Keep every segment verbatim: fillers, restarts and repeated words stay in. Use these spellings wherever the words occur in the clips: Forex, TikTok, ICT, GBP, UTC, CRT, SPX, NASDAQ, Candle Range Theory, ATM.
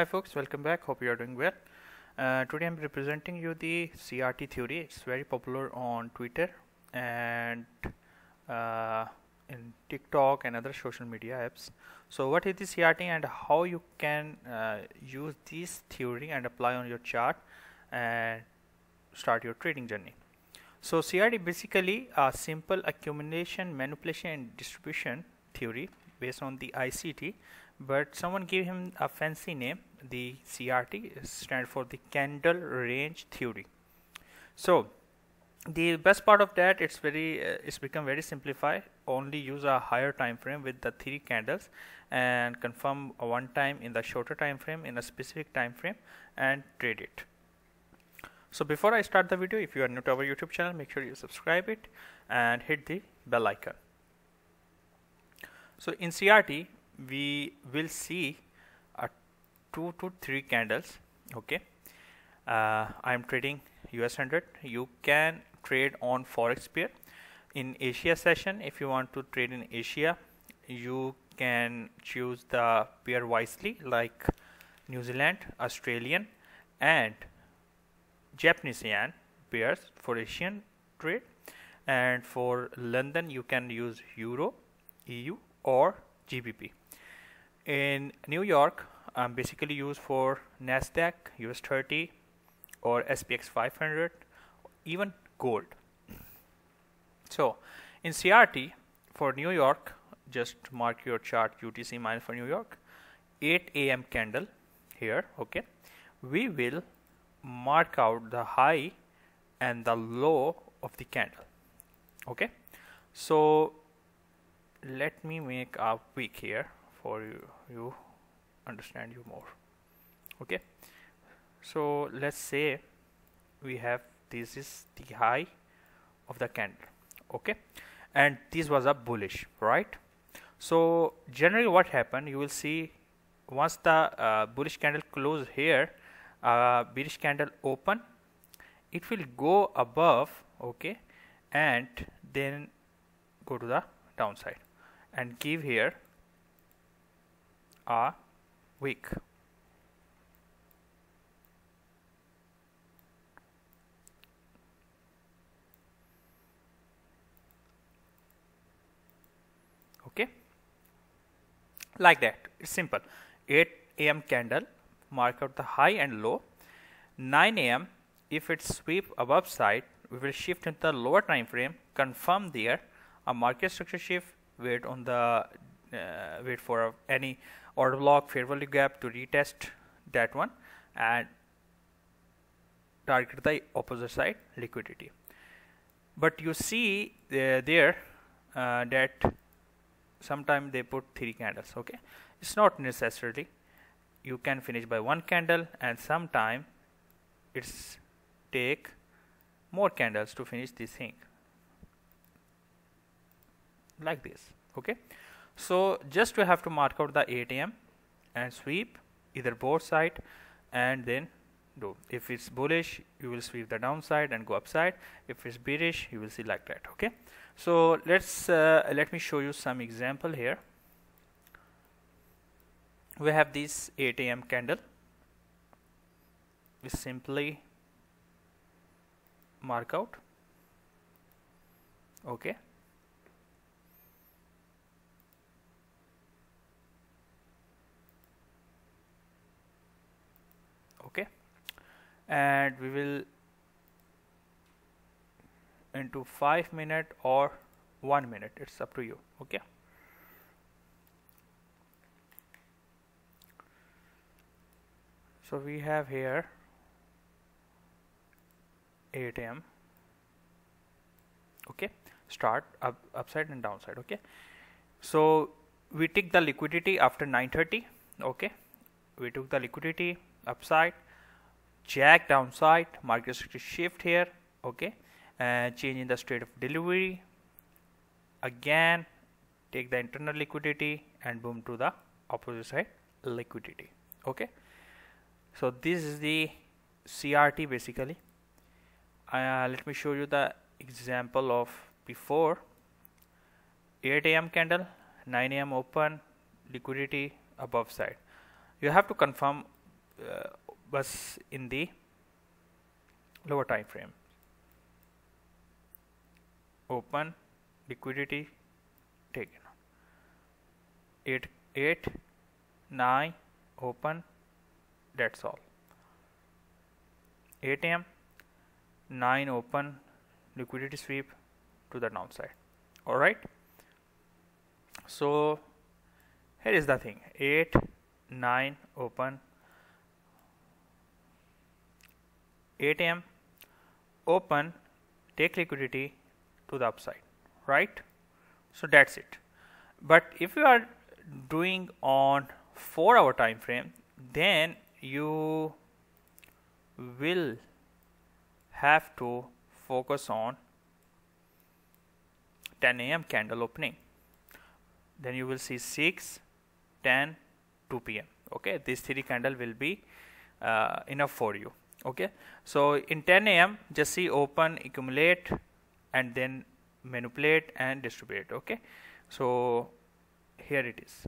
Hi folks, welcome back. Hope you are doing well. Uh, today I'm representing you the C R T theory. It's very popular on Twitter and uh, in TikTok and other social media apps. So what is the C R T and how you can uh, use this theory and apply on your chart and start your trading journey. So C R T basically a simple accumulation, manipulation and distribution theory based on the I C T, but someone gave him a fancy name. The C R T stands for the candle range theory. So the best part of that, it's very uh, it's become very simplified. Only use a higher time frame with the three candles and confirm one time in the shorter time frame in a specific time frame and trade it. So before I start the video, if you are new to our YouTube channel, make sure you subscribe it and hit the bell icon. So in C R T we will see a two to three candles. Okay, uh, I am trading U S one hundred. You can trade on forex pair in Asia session. If you want to trade in Asia, you can choose the pair wisely, like New Zealand, Australian and Japanese yen pairs for Asian trade, and for London you can use Euro, E U or G B P. In New York, I'm um, basically used for NASDAQ, U S thirty or S P X five hundred, even gold. So in C R T for New York, just mark your chart U T C minus for New York, eight A M candle here. Okay, we will mark out the high and the low of the candle. Okay, so let me make a wick here for you you understand you more. Okay, so let's say we have, this is the high of the candle. Okay, and this was a bullish, right? So generally what happened, you will see once the uh, bullish candle close here, uh, bearish candle open, it will go above, okay, and then go to the downside and give here a wick. Okay, like that. It's simple. Eight A M candle, mark out the high and low. Nine A M if it sweep above side, we will shift into the lower time frame, confirm there a market structure shift, wait on the Uh, wait for uh, any order block, fair value gap to retest that one and target the opposite side liquidity. But you see uh, there uh, that sometimes they put three candles. Okay, it's not necessarily, you can finish by one candle, and sometime it's take more candles to finish this thing like this. Okay, so just we have to mark out the A T M and sweep either both side and then do. If it's bullish, you will sweep the downside and go upside. If it's bearish, you will see like that. Okay, so let's uh, let me show you some example here. We have this eight A M candle. We simply mark out. Okay, and we will into five minute or one minute. It's up to you. Okay. So we have here A T M. Okay. Start up, upside and downside. Okay. So we take the liquidity after nine thirty. Okay. We took the liquidity upside, jack downside, market shift here. Okay, and uh, change in the state of delivery again, take the internal liquidity and boom to the opposite side liquidity. Okay, so this is the C R T basically. Uh, let me show you the example of before. Eight A M candle, nine A M open, liquidity above side. You have to confirm uh, was in the lower time frame. Open, liquidity taken, eight, eight, nine, open, that's all. A T M, nine open, liquidity sweep to the downside. Alright, so here is the thing, eight, nine open, A T M open, take liquidity to the upside, right? So that's it. But if you are doing on four hour time frame, then you will have to focus on ten A M candle opening. Then you will see six, ten, two P M Okay, this three candle will be uh, enough for you. Okay, so in ten A M just see open, accumulate, and then manipulate and distribute. Okay, so here it is,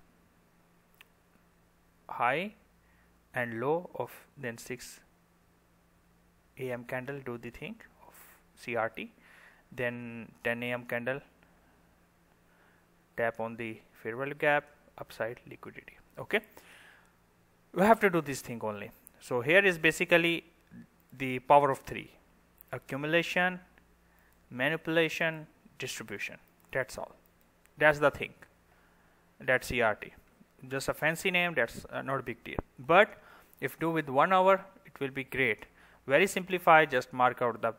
high and low of then six A M candle do the thing of C R T, then ten A M candle tap on the fair value gap, upside liquidity. Okay, we have to do this thing only. So here is basically the power of three: accumulation, manipulation, distribution. That's all. That's the thing. That's C R T. Just a fancy name. That's uh, not a big deal. But if do with one hour, it will be great. Very simplified. Just mark out the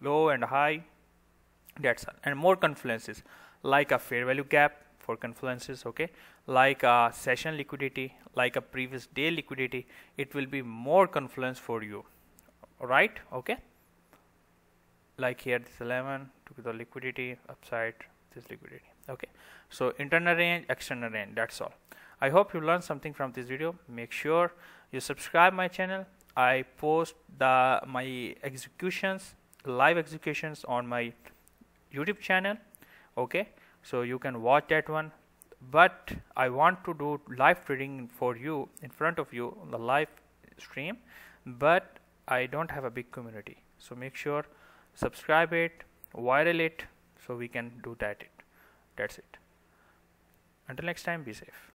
low and high. That's all. And more confluences, like a fair value gap for confluences. Okay, like a session liquidity, like a previous day liquidity. It will be more confluence for you. Right? Okay. Like here this eleven to the liquidity upside, this liquidity. Okay, so internal range, external range, that's all. I hope you learned something from this video. Make sure you subscribe my channel. I post the my executions, live executions on my YouTube channel. Okay, so you can watch that one, but I want to do live trading for you in front of you on the live stream, but I don't have a big community, so make sure subscribe it, viral it, so we can do that it. That's it. Until next time, be safe.